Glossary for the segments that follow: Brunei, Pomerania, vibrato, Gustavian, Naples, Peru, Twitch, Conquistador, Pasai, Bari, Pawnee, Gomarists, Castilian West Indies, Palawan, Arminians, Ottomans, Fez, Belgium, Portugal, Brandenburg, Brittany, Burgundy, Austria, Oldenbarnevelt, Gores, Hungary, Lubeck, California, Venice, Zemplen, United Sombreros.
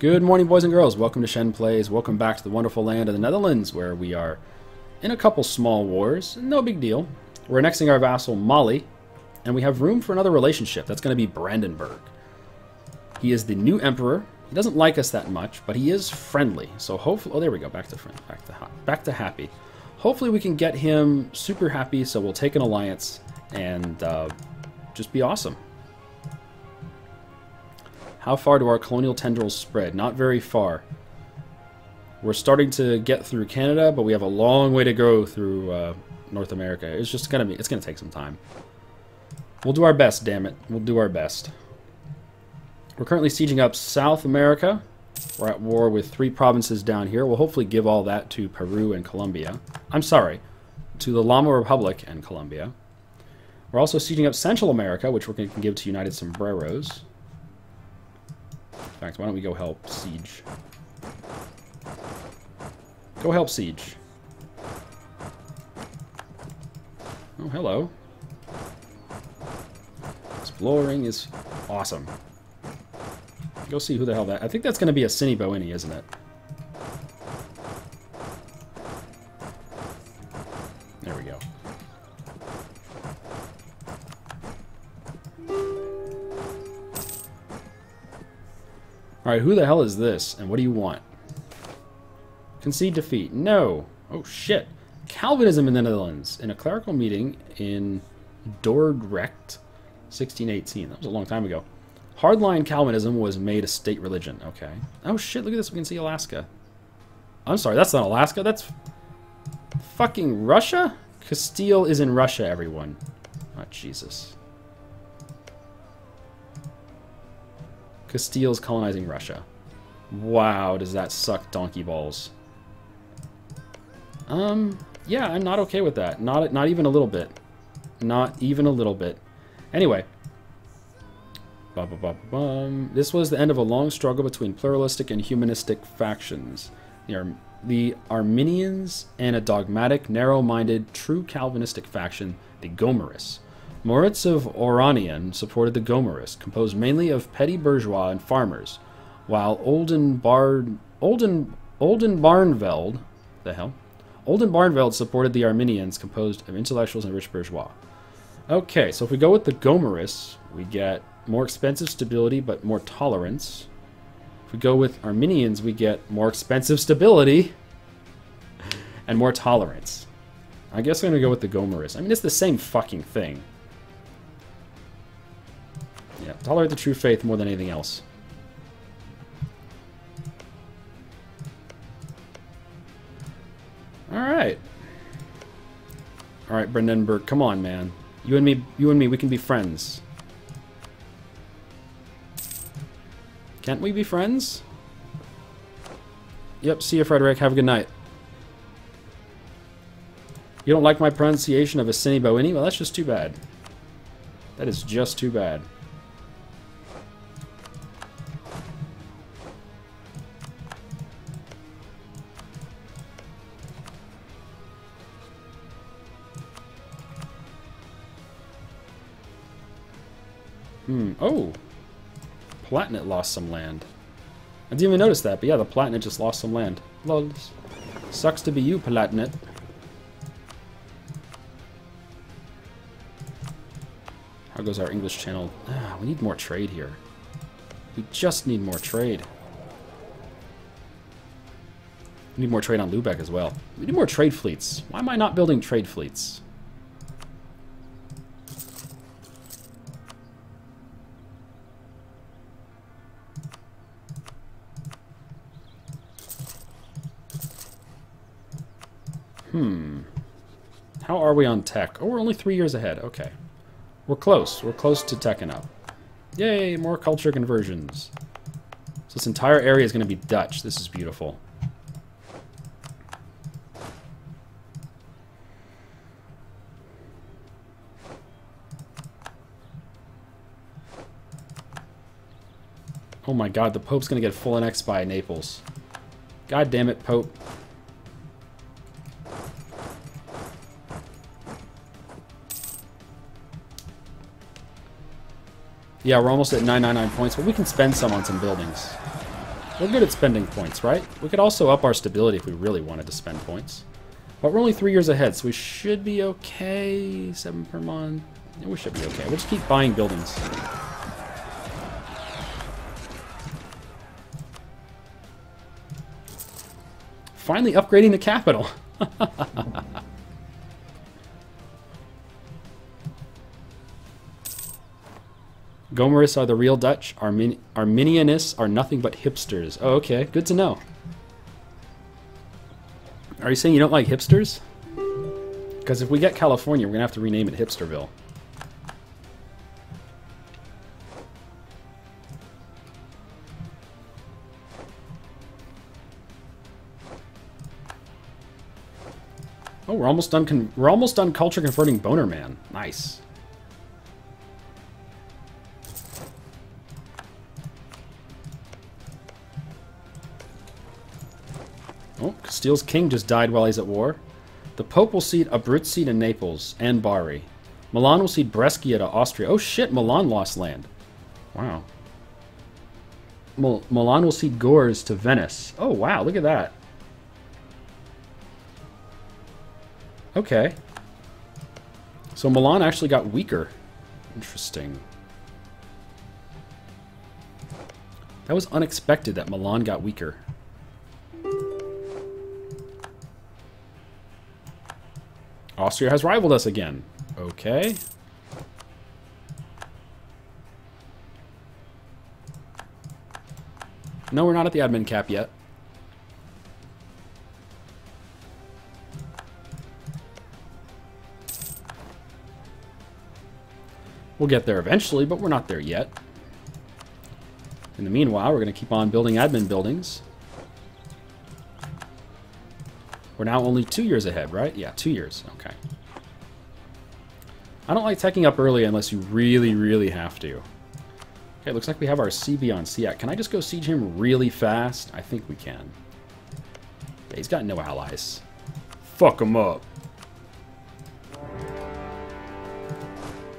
Good morning, boys and girls. Welcome to Shen Plays. Welcome back to the wonderful land of the Netherlands, where we are in a couple small wars. No big deal. We're annexing our vassal, Molly, and we have room for another relationship. That's going to be Brandenburg. He is the new emperor. He doesn't like us that much, but he is friendly. So hopefully... Oh, there we go. Back to friend. Back to happy. Hopefully we can get him super happy, so we'll take an alliance and just be awesome. How far do our colonial tendrils spread? Not very far. We're starting to get through Canada, but we have a long way to go through North America. It's just gonna be. It's gonna take some time. We'll do our best. Damn it, we'll do our best. We're currently sieging up South America. We're at war with three provinces down here. We'll hopefully give all that to Peru and Colombia. I'm sorry, to the Llama Republic and Colombia. We're also sieging up Central America, which we're gonna give to United Sombreros. In fact, why don't we go help siege? Go help siege. Oh, hello. Exploring is awesome. Go see who the hell that... I think that's going to be a Assiniboine, isn't it? There we go. Alright, who the hell is this? And what do you want? Concede defeat. No. Oh, shit. Calvinism in the Netherlands. In a clerical meeting in Dordrecht, 1618. That was a long time ago. Hardline Calvinism was made a state religion. Okay. Oh, shit. Look at this. We can see Alaska. I'm sorry. That's not Alaska. That's fucking Russia? Castile is in Russia, everyone. Oh, Jesus. Castile's colonizing Russia. Wow, does that suck donkey balls. Yeah, I'm not okay with that. Not even a little bit. Not even a little bit. Anyway. This was the end of a long struggle between pluralistic and humanistic factions. The Arminians and a dogmatic, narrow-minded, true Calvinistic faction, the Gomarists. Moritz of Oranian supported the Gomarists, composed mainly of petty bourgeois and farmers, while Oldenbarnevelt, the hell? Oldenbarnevelt supported the Arminians, composed of intellectuals and rich bourgeois. Okay, so if we go with the Gomarists, we get more expensive stability but more tolerance. If we go with Arminians, we get more expensive stability and more tolerance. I guess I'm going to go with the Gomarists. I mean, it's the same fucking thing. Yeah, tolerate the true faith more than anything else. Alright. Alright, Brandenburg, come on, man. You and me, we can be friends. Can't we be friends? Yep, see you, Frederick. Have a good night. You don't like my pronunciation of Assiniboine? Well, that's just too bad. That is just too bad. Oh! Palatinate lost some land. I didn't even notice that, but yeah, the Palatinate just lost some land. Lols. Sucks to be you, Palatinate. How goes our English channel? Ah, we need more trade here. We just need more trade. We need more trade on Lubeck as well. We need more trade fleets. Why am I not building trade fleets? How are we on tech? Oh, we're only 3 years ahead. Okay. We're close. We're close to teching up. Yay, more culture conversions. So this entire area is going to be Dutch. This is beautiful. Oh my god, the Pope's going to get full annexed by Naples. God damn it, Pope. Yeah, we're almost at 999 points, but we can spend some on some buildings. We're good at spending points, right? We could also up our stability if we really wanted to spend points. But we're only 3 years ahead, so we should be okay. 7 per month. Yeah, we should be okay. We'll just keep buying buildings. Finally upgrading the capital. Gomarists are the real Dutch. Arminianists are nothing but hipsters. Oh, okay. Good to know. Are you saying you don't like hipsters? Because if we get California, we're going to have to rename it Hipsterville. Oh, we're almost done culture converting Boner Man. Nice. Oh, Castile's king just died while he's at war. The Pope will cede Abruzzi to Naples and Bari. Milan will cede Brescia to Austria. Oh shit, Milan lost land. Wow. Milan will cede Gores to Venice. Oh wow, look at that. Okay. So Milan actually got weaker. Interesting. That was unexpected that Milan got weaker. Austria has rivaled us again. Okay. No, we're not at the admin cap yet. We'll get there eventually, but we're not there yet. In the meanwhile, we're going to keep on building admin buildings. We're now only 2 years ahead, right? Yeah, 2 years. Okay. I don't like teching up early unless you really, really have to. Okay, looks like we have our CB on Siak. Can I just go siege him really fast? I think we can. Yeah, he's got no allies. Fuck him up.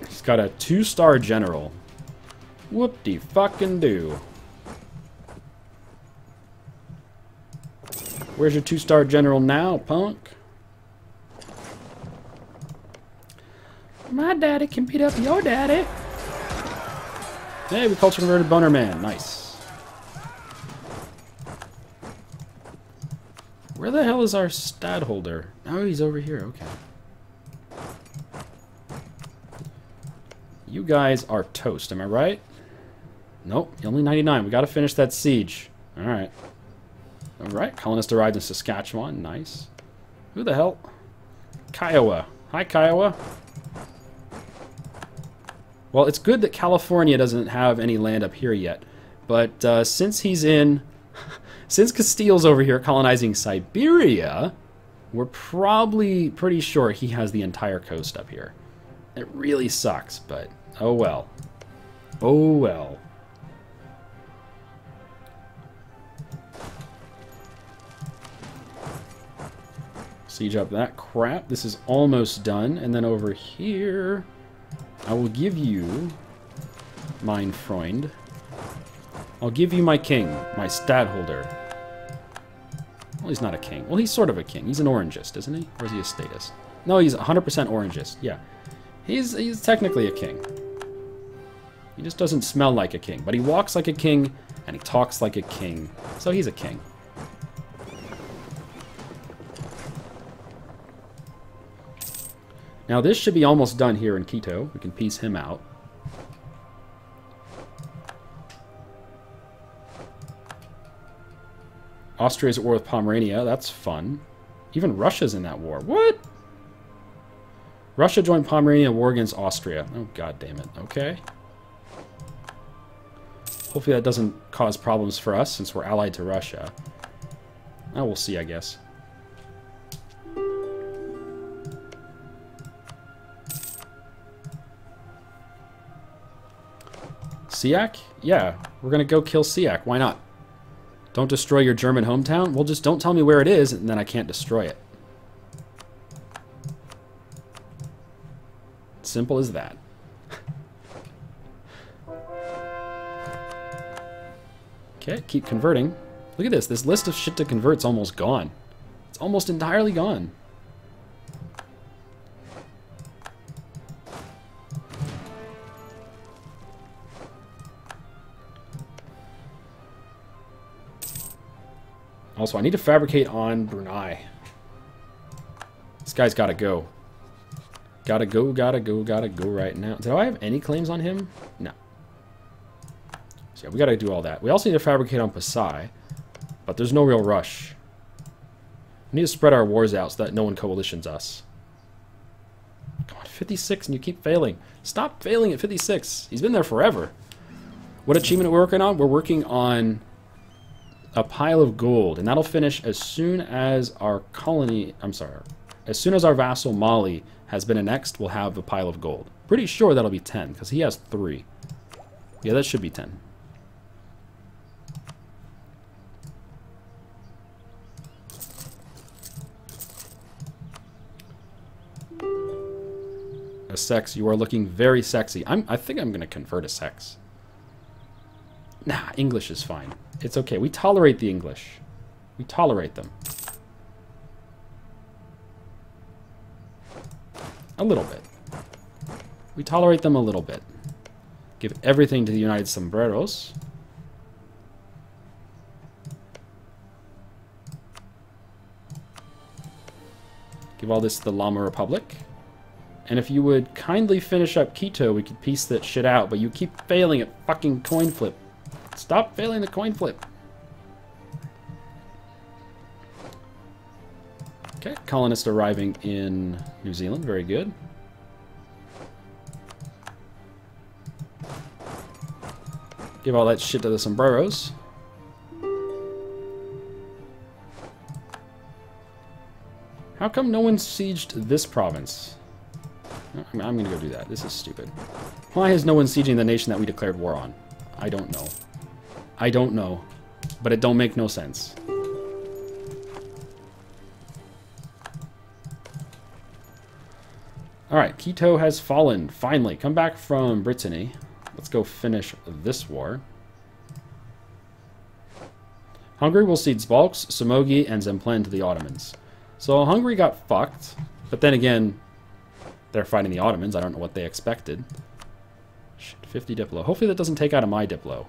He's got a 2-star general. Whoop-de-fucking-do. Where's your 2-star general now, punk? My daddy can beat up your daddy. Hey, we culture converted Boner Man. Nice. Where the hell is our stadholder? Oh, he's over here. Okay. You guys are toast. Am I right? Nope. Only 99. We got to finish that siege. All right. Alright, colonist arrived in Saskatchewan. Nice. Who the hell? Kiowa. Hi, Kiowa. Well, it's good that California doesn't have any land up here yet. But since he's in... since Castile's over here colonizing Siberia, we're probably pretty sure he has the entire coast up here. It really sucks, but oh well. Oh well. Siege up that crap. This is almost done. And then over here, I will give you, mein Freund. I'll give you my king, my stadholder. Well, he's not a king. Well, he's sort of a king. He's an orangist, isn't he? Or is he a statist? No, he's 100% orangist. Yeah. He's technically a king. He just doesn't smell like a king. But he walks like a king, and he talks like a king. So he's a king. Now this should be almost done here in Quito. We can piece him out. Austria's at war with Pomerania. That's fun. Even Russia's in that war. What? Russia joined Pomerania in war against Austria. Oh, god damn it. Okay. Hopefully that doesn't cause problems for us since we're allied to Russia. Oh, we'll see, I guess. Siak? Yeah, we're going to go kill Siak. Why not? Don't destroy your German hometown? Well, just don't tell me where it is, and then I can't destroy it. Simple as that. Okay, keep converting. Look at this. This list of shit to convert's almost gone. It's almost entirely gone. Also, I need to fabricate on Brunei. This guy's gotta go. Gotta go, gotta go, gotta go right now. Do I have any claims on him? No. So yeah, we gotta do all that. We also need to fabricate on Pasai, but there's no real rush. We need to spread our wars out so that no one coalitions us. Come on, 56 and you keep failing. Stop failing at 56. He's been there forever. What achievement are we working on? We're working on a pile of gold, and that'll finish as soon as our colony, I'm sorry, as soon as our vassal Molly has been annexed, we'll have a pile of gold. Pretty sure that'll be 10, because he has 3. Yeah, that should be 10. A sex, you are looking very sexy. I think I'm gonna convert a sex. Nah, English is fine. It's okay. We tolerate the English. We tolerate them. A little bit. We tolerate them a little bit. Give everything to the United Sombreros. Give all this to the Llama Republic. And if you would kindly finish up Quito, we could piece that shit out, but you keep failing at fucking coin flip. Stop failing the coin flip. Okay, colonists arriving in New Zealand. Very good. Give all that shit to the Sombreros. How come no one sieged this province? I'm gonna go do that. This is stupid. Why is no one sieging the nation that we declared war on? I don't know. I don't know, but it don't make no sense. Alright, Quito has fallen, finally. Come back from Brittany. Let's go finish this war. Hungary will cede Zbalcs, Somogy, and Zemplen to the Ottomans. So Hungary got fucked, but then again, they're fighting the Ottomans. I don't know what they expected. Shit, 50 Diplo. Hopefully that doesn't take out of my Diplo.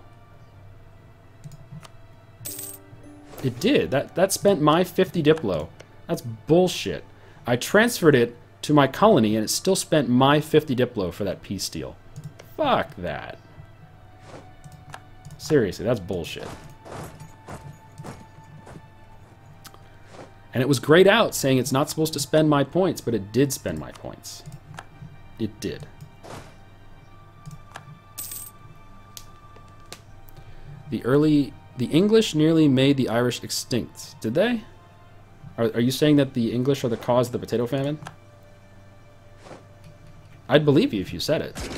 It did. That spent my 50 Diplo. That's bullshit. I transferred it to my colony, and it still spent my 50 Diplo for that peace deal. Fuck that. Seriously, that's bullshit. And it was grayed out, saying it's not supposed to spend my points, but it did spend my points. It did. The English nearly made the Irish extinct. Did they? Are you saying that the English are the cause of the potato famine? I'd believe you if you said it.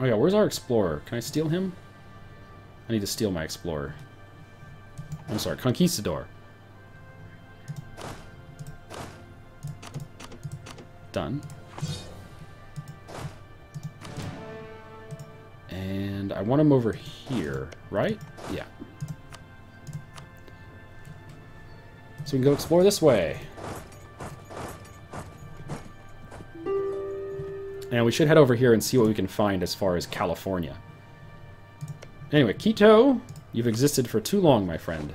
Oh yeah, where's our explorer? Can I steal him? I need to steal my explorer. I'm sorry, conquistador. Done. And I want him over here, right? Yeah. So we can go explore this way. And we should head over here and see what we can find as far as California. Anyway, Quito, you've existed for too long, my friend.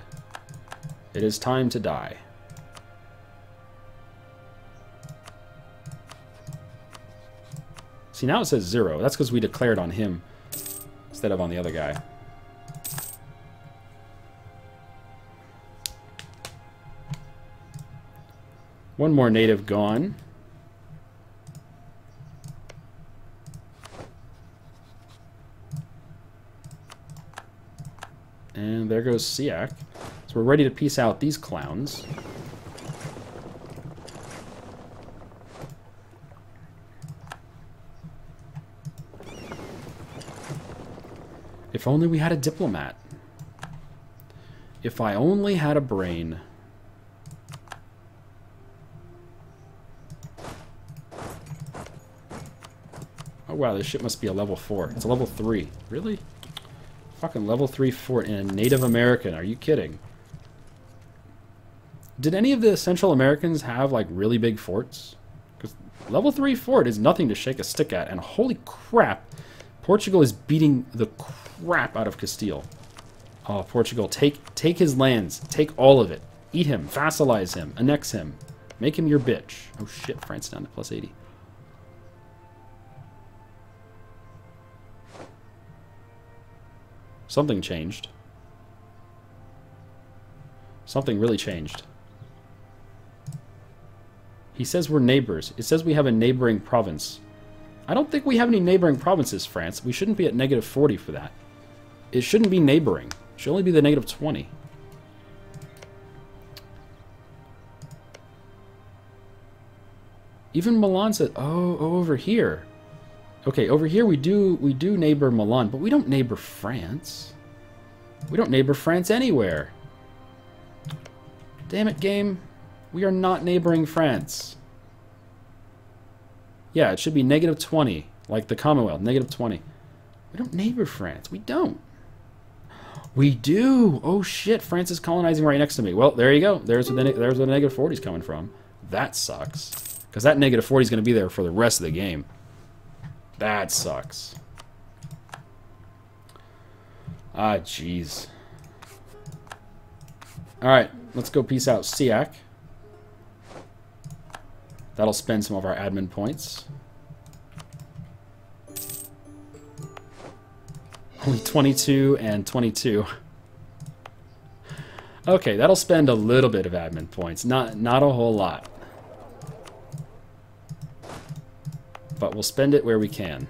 It is time to die. See, now it says 0. That's because we declared on him instead of on the other guy. One more native gone. And there goes Siak. So So we're ready to piece out these clowns. If only we had a diplomat. If I only had a brain. Oh wow, this ship must be a level 4. It's a level 3. Really? Fucking level 3 fort in a Native American. Are you kidding? Did any of the Central Americans have like really big forts? Because level 3 fort is nothing to shake a stick at. And holy crap, Portugal is beating the crap out of Castile. Oh, Portugal, take his lands. Take all of it. Eat him. Vassalize him. Annex him. Make him your bitch. Oh shit, France down to +80. Something changed. Something really changed. He says we're neighbors. It says we have a neighboring province. I don't think we have any neighboring provinces, France. We shouldn't be at -40 for that. It shouldn't be neighboring. It should only be the -20. Even Milan said, oh, over here. Okay, over here we do neighbor Milan, but we don't neighbor France. We don't neighbor France anywhere. Damn it, game. We are not neighboring France. Yeah, it should be -20, like the Commonwealth, -20. We don't neighbor France. We don't. We do. Oh shit, France is colonizing right next to me. Well, there you go. There's where the -40's coming from. That sucks. Because that -40's going to be there for the rest of the game. That sucks. Ah, jeez. Alright, let's go peace out Siak. That'll spend some of our admin points. Only 22 and 22. Okay, that'll spend a little bit of admin points. Not a whole lot. But we'll spend it where we can.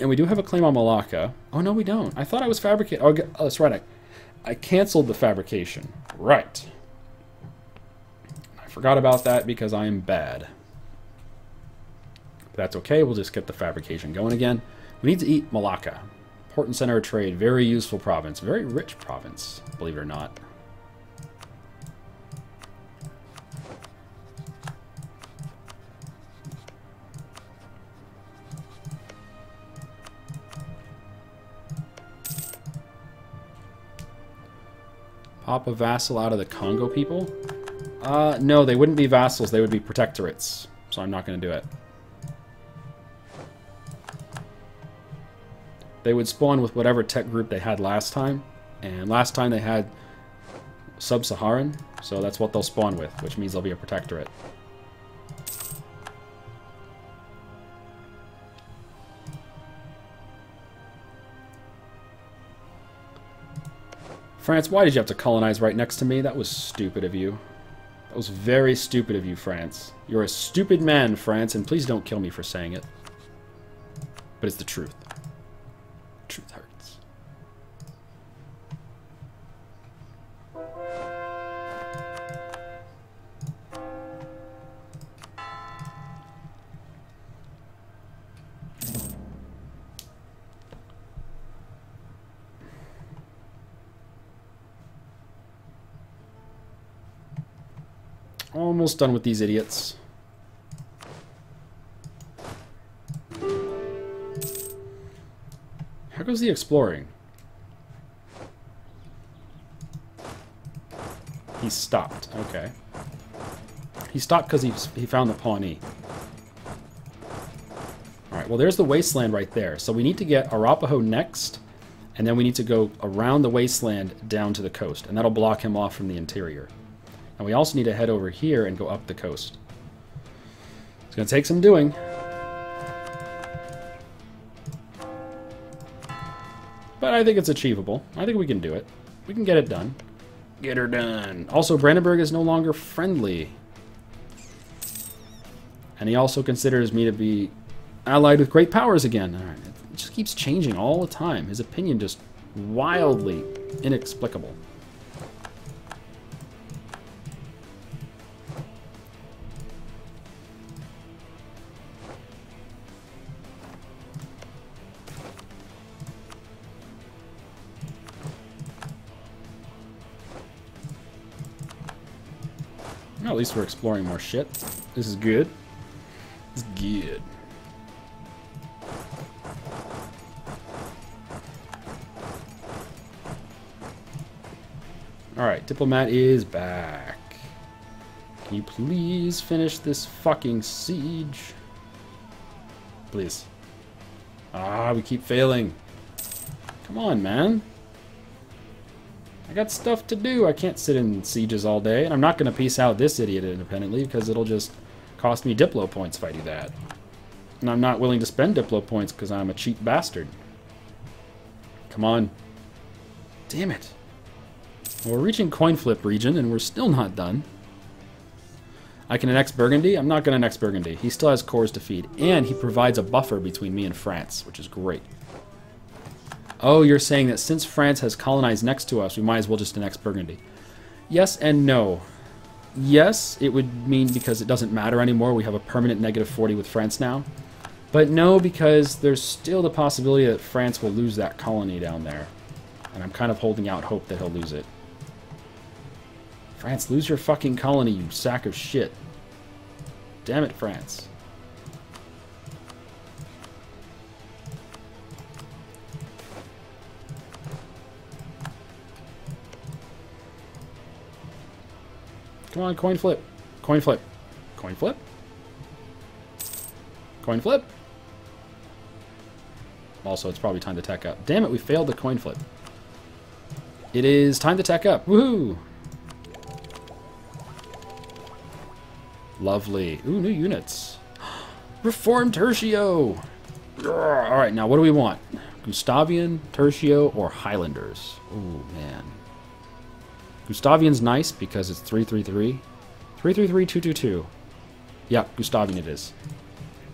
And we do have a claim on Malacca. Oh, no, we don't. I thought I was fabricating. Oh, that's right. I canceled the fabrication. Right. I forgot about that because I am bad. But that's okay. We'll just get the fabrication going again. We need to eat Malacca. Port and center of trade. Very useful province. Very rich province, believe it or not. Pop a vassal out of the Congo people? No, they wouldn't be vassals. They would be protectorates. So I'm not going to do it. They would spawn with whatever tech group they had last time. And last time they had Sub-Saharan. So that's what they'll spawn with, which means they'll be a protectorate. France, why did you have to colonize right next to me? That was stupid of you. That was very stupid of you, France. You're a stupid man, France, and please don't kill me for saying it. But it's the truth. Truth hurts. Almost done with these idiots. How goes the exploring? He stopped. Okay. He stopped because he found the Pawnee. Alright, well there's the wasteland right there. So we need to get Arapaho next, and then we need to go around the wasteland down to the coast, and that'll block him off from the interior. And we also need to head over here and go up the coast. It's going to take some doing. But I think it's achievable. I think we can do it. We can get it done. Get her done. Also, Brandenburg is no longer friendly. And he also considers me to be allied with great powers again. All right. It just keeps changing all the time. His opinion just wildly inexplicable. Well, at least we're exploring more shit. This is good. It's good. Alright, Diplomat is back. Can you please finish this fucking siege? Please. Ah, we keep failing. Come on, man. I got stuff to do. I can't sit in sieges all day. And I'm not going to peace out this idiot independently because it'll just cost me Diplo points if I do that. And I'm not willing to spend Diplo points because I'm a cheap bastard. Come on. Damn it. We're reaching coin flip region, and we're still not done. I can annex Burgundy? I'm not going to annex Burgundy. He still has cores to feed, and he provides a buffer between me and France, which is great. Oh, you're saying that since France has colonized next to us, we might as well just annex Burgundy. Yes and no. Yes, it would mean because it doesn't matter anymore. We have a permanent negative 40 with France now. But no, because there's still the possibility that France will lose that colony down there. And I'm kind of holding out hope that he'll lose it. France, lose your fucking colony, you sack of shit. Damn it, France. Come on, coin flip. Coin flip. Coin flip. Coin flip. Also, it's probably time to tech up. Damn it, we failed the coin flip. It is time to tech up. Woohoo! Lovely. Ooh, new units. Reform Tercio! Alright, now what do we want? Gustavian, Tercio, or Highlanders? Ooh, man. Gustavian's nice because it's 333. 333, 222. Yeah, Gustavian it is.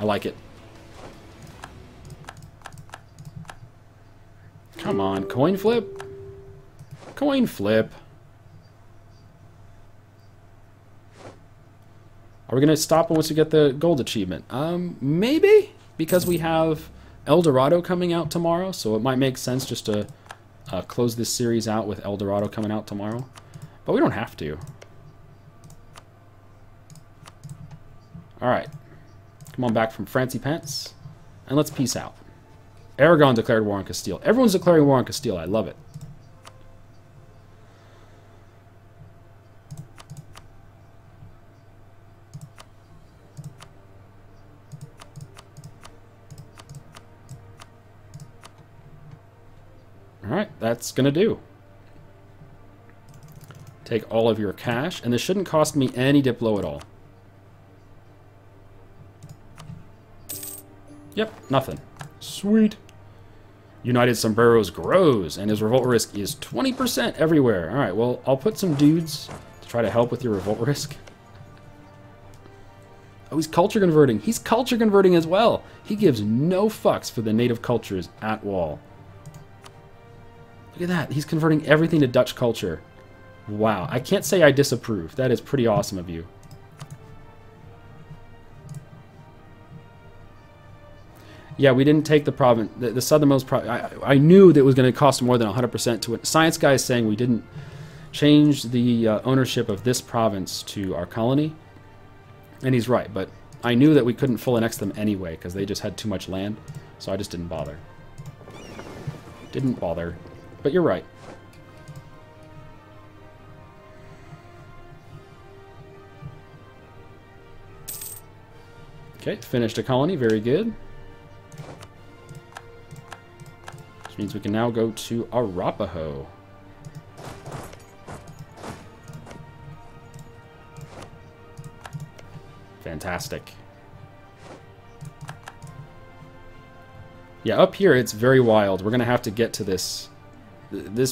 I like it. Come on, coin flip! Coin flip! Are we going to stop once we get the gold achievement? Maybe, because we have El Dorado coming out tomorrow, so it might make sense just to close this series out with El Dorado coming out tomorrow. But we don't have to. Alright. Come on back from Francie Pence, and let's peace out. Aragon declared war on Castile. Everyone's declaring war on Castile. I love it. Alright, that's gonna do. Take all of your cash, and this shouldn't cost me any Diplo at all. Yep, nothing. Sweet. United Sombreros grows, and his revolt risk is 20% everywhere. Alright, well, I'll put some dudes to try to help with your revolt risk. Oh, he's culture converting. He's culture converting as well. He gives no fucks for the native cultures at all. Look at that. He's converting everything to Dutch culture. Wow. I can't say I disapprove. That is pretty awesome of you. Yeah, we didn't take the province. The southernmost province. I knew that it was going to cost more than 100% to it. Science guy is saying we didn't change the ownership of this province to our colony. And he's right. But I knew that we couldn't full annex them anyway because they just had too much land. So I just didn't bother. Didn't bother. But you're right. Okay, finished a colony. Very good. Which means we can now go to Arapaho. Fantastic. Yeah, up here it's very wild. We're going to have to get to this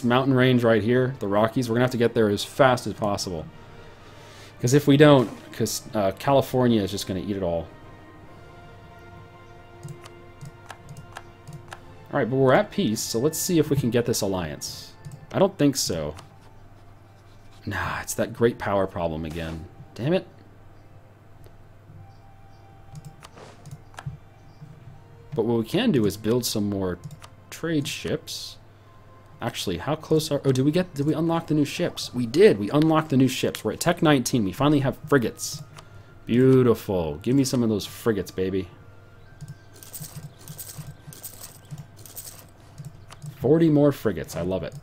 mountain range right here, the Rockies. We're going to have to get there as fast as possible. Because if we don't, California is just going to eat it all. Alright, but we're at peace, so let's see if we can get this alliance. I don't think so. Nah, it's that great power problem again. Damn it. But what we can do is build some more trade ships. Actually, how close are... Oh, did we unlock the new ships? We did! We unlocked the new ships. We're at Tech 19. We finally have frigates. Beautiful. Give me some of those frigates, baby. 40 more frigates. I love it.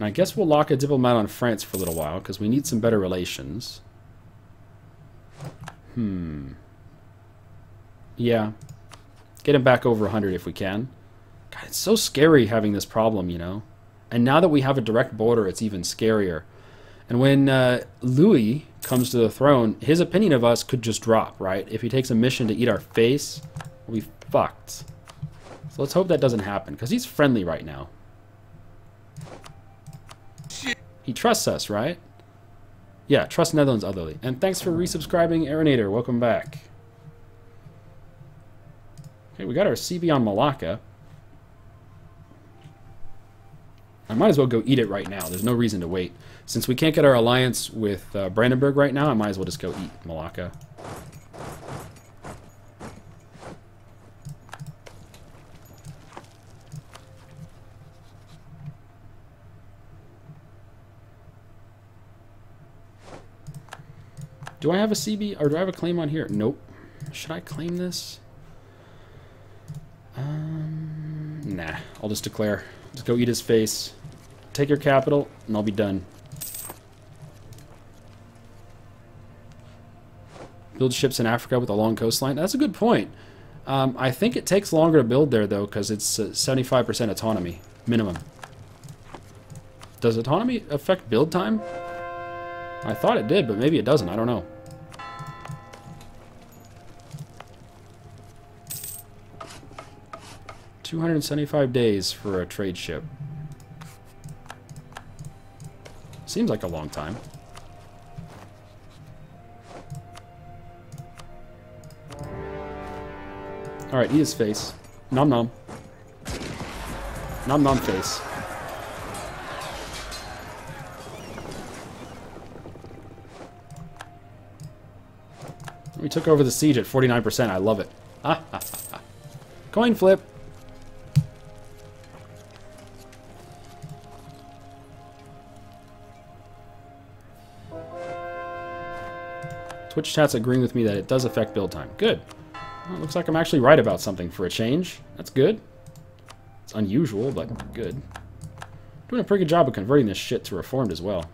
And I guess we'll lock a diplomat on France for a little while, because we need some better relations. Yeah. Get him back over 100 if we can. God, it's so scary having this problem, you know? And now that we have a direct border, it's even scarier. And when Louis comes to the throne, his opinion of us could just drop, right? If he takes a mission to eat our face, we'll be fucked. So let's hope that doesn't happen, because he's friendly right now. He trusts us, right? Yeah, trust Netherlands utterly. And thanks for resubscribing, Aeronator. Welcome back. Okay, we got our CV on Malacca. I might as well go eat it right now. There's no reason to wait. Since we can't get our alliance with Brandenburg right now, I might as well just go eat Malacca. Do I have a CB, or do I have a claim on here? Nope. Should I claim this? Nah, I'll just declare. Just go eat his face. Take your capital, and I'll be done. Build ships in Africa with a long coastline. That's a good point. I think it takes longer to build there, though, because it's 75% autonomy, minimum. Does autonomy affect build time? I thought it did, but maybe it doesn't. I don't know. $275 days for a trade ship. Seems like a long time. Alright, eat his face. Nom nom. Nom nom face. We took over the siege at 49%. I love it. Ah, ah, ah, ah. Coin flip. Twitch chat's agreeing with me that it does affect build time. Good. Well, it looks like I'm actually right about something for a change. That's good. It's unusual, but good. Doing a pretty good job of converting this shit to reformed as well.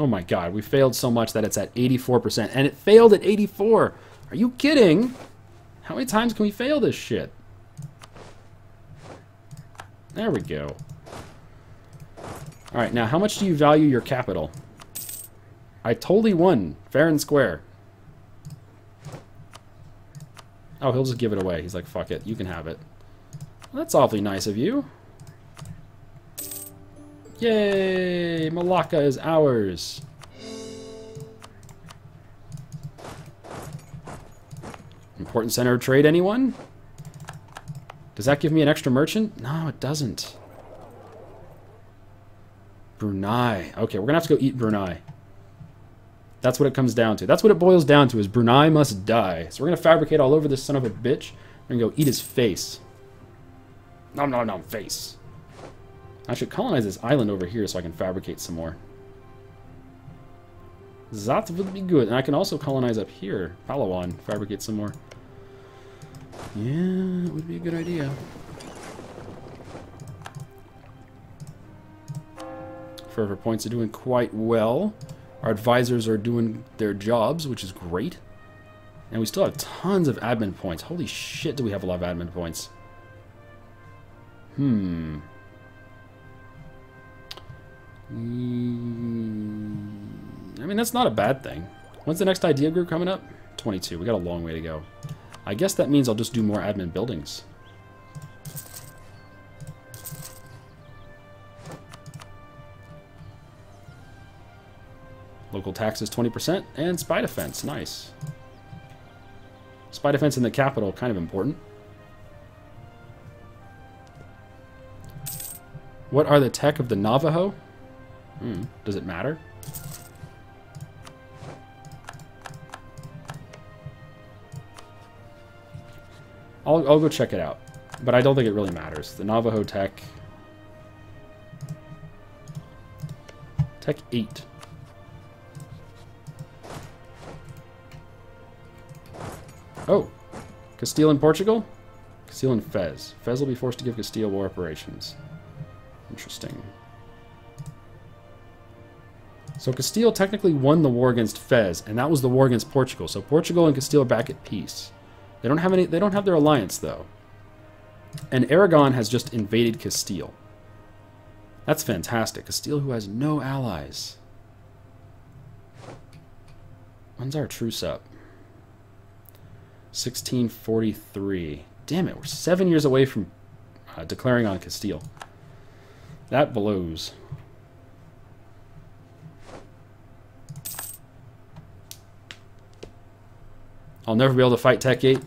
Oh my god, we failed so much that it's at 84%. And it failed at 84! Are you kidding? How many times can we fail this shit? There we go. Alright, now how much do you value your capital? I totally won. Fair and square. Oh, he'll just give it away. He's like, fuck it, you can have it. Well, that's awfully nice of you. Yay! Malacca is ours! Important center of trade, anyone? Does that give me an extra merchant? No, it doesn't. Brunei. Okay, we're gonna have to go eat Brunei. That's what it comes down to. That's what it boils down to, is Brunei must die. So we're gonna fabricate all over this son of a bitch. We're gonna go eat his face. Nom nom nom face. I should colonize this island over here so I can fabricate some more. That would be good. And I can also colonize up here, Palawan, fabricate some more. Yeah, it would be a good idea. Fervor points are doing quite well. Our advisors are doing their jobs, which is great. And we still have tons of admin points. Holy shit, do we have a lot of admin points. I mean, that's not a bad thing. When's the next idea group coming up? 22. We got a long way to go. I guess that means I'll just do more admin buildings. Local taxes 20% and spy defense. Nice. Spy defense in the capital, kind of important. What are the tech of the Navajo? Does it matter? I'll go check it out, but I don't think it really matters. The Navajo tech. Tech 8. Oh, Castile and Portugal? Castile and Fez. Fez will be forced to give Castile war reparations. Interesting. So Castile technically won the war against Fez, and that was the war against Portugal. So Portugal and Castile are back at peace. They don't have any. They don't have their alliance though. And Aragon has just invaded Castile. That's fantastic. Castile, who has no allies. When's our truce up? 1643. Damn it, we're 7 years away from declaring on Castile. That blows. I'll never be able to fight Tech 8.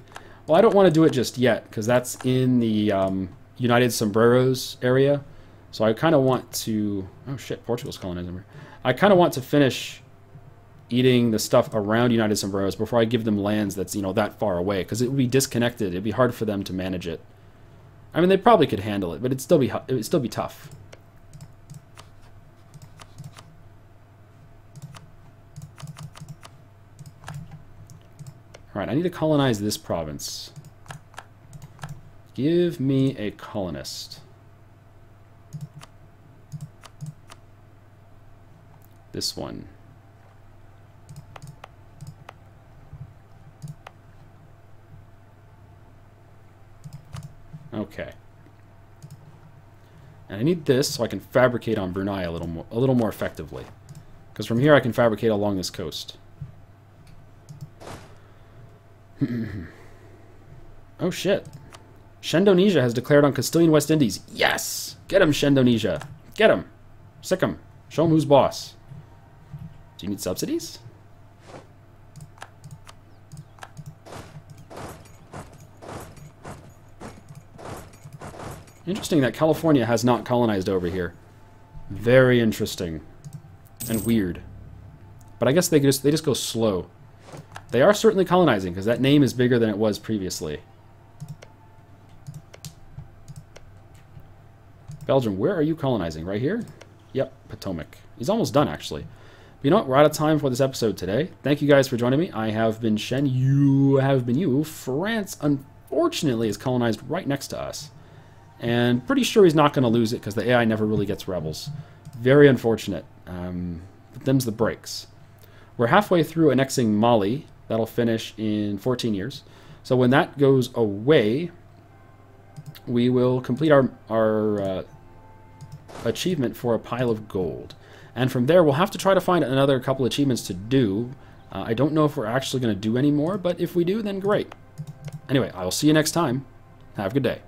Well, I don't want to do it just yet, because that's in the United Sombreros area. So I kind of want to... Oh, shit, Portugal's colonizing. I kind of want to finish eating the stuff around United Sombreros before I give them lands that's, you know, that far away, because it would be disconnected. It'd be hard for them to manage it. I mean, they probably could handle it, but it'd still be tough. All right, I need to colonize this province. Give me a colonist. This one. Okay. And I need this so I can fabricate on Brunei a little more effectively. Because from here I can fabricate along this coast. Oh shit. Shendonesia has declared on Castilian West Indies. Yes! Get him, Shendonesia. Get him. Sick him. Show him who's boss. Do you need subsidies? Interesting that California has not colonized over here. Very interesting. And weird. But I guess they just go slow. They are certainly colonizing, because that name is bigger than it was previously. Belgium, where are you colonizing? Right here? Yep, Potomac. He's almost done, actually. But you know what? We're out of time for this episode today. Thank you guys for joining me. I have been Shen. You have been you. France, unfortunately, is colonized right next to us. And pretty sure he's not going to lose it, because the AI never really gets rebels. Very unfortunate. But them's the breaks. We're halfway through annexing Molly. That'll finish in 14 years. So when that goes away, we will complete our achievement for a pile of gold. And from there, we'll have to try to find another couple achievements to do. I don't know if we're actually going to do any more, but if we do, then great. Anyway, I will see you next time. Have a good day.